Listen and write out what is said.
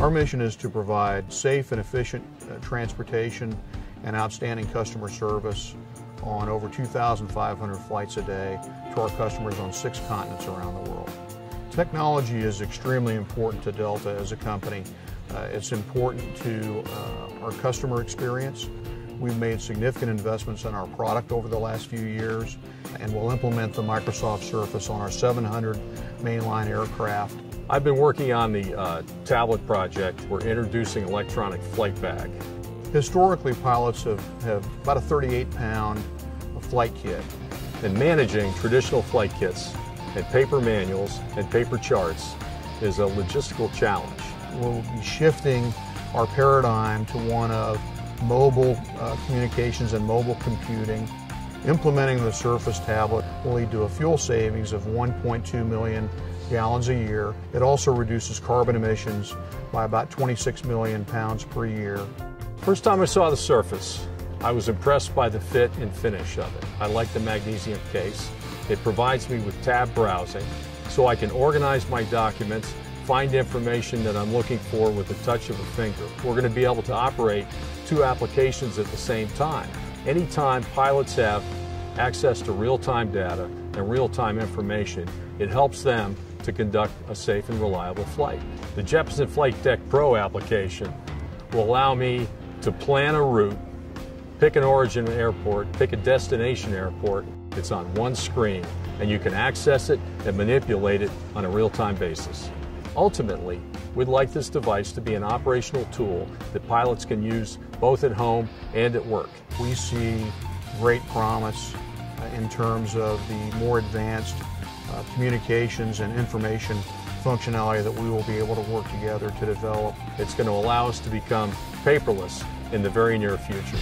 Our mission is to provide safe and efficient transportation and outstanding customer service on over 2,500 flights a day to our customers on 6 continents around the world. Technology is extremely important to Delta as a company. It's important to our customer experience. We've made significant investments in our product over the last few years, and we'll implement the Microsoft Surface on our 700 mainline aircraft. I've been working on the tablet project. We're introducing electronic flight bag. Historically, pilots have about a 38-pound flight kit. And managing traditional flight kits and paper manuals and paper charts is a logistical challenge. We'll be shifting our paradigm to one of mobile communications and mobile computing. Implementing the Surface tablet will lead to a fuel savings of 1.2 million gallons a year. It also reduces carbon emissions by about 26 million pounds per year. First time I saw the Surface, I was impressed by the fit and finish of it. I like the magnesium case. It provides me with tab browsing, so I can organize my documents, find information that I'm looking for with the touch of a finger. We're going to be able to operate 2 applications at the same time. Anytime pilots have access to real-time data and real-time information, it helps them to conduct a safe and reliable flight. The Jeppesen Flight Deck Pro application will allow me to plan a route, pick an origin airport, pick a destination airport. It's on one screen, and you can access it and manipulate it on a real-time basis. Ultimately, we'd like this device to be an operational tool that pilots can use both at home and at work. We see great promise in terms of the more advanced communications and information functionality that we will be able to work together to develop. It's going to allow us to become paperless in the very near future.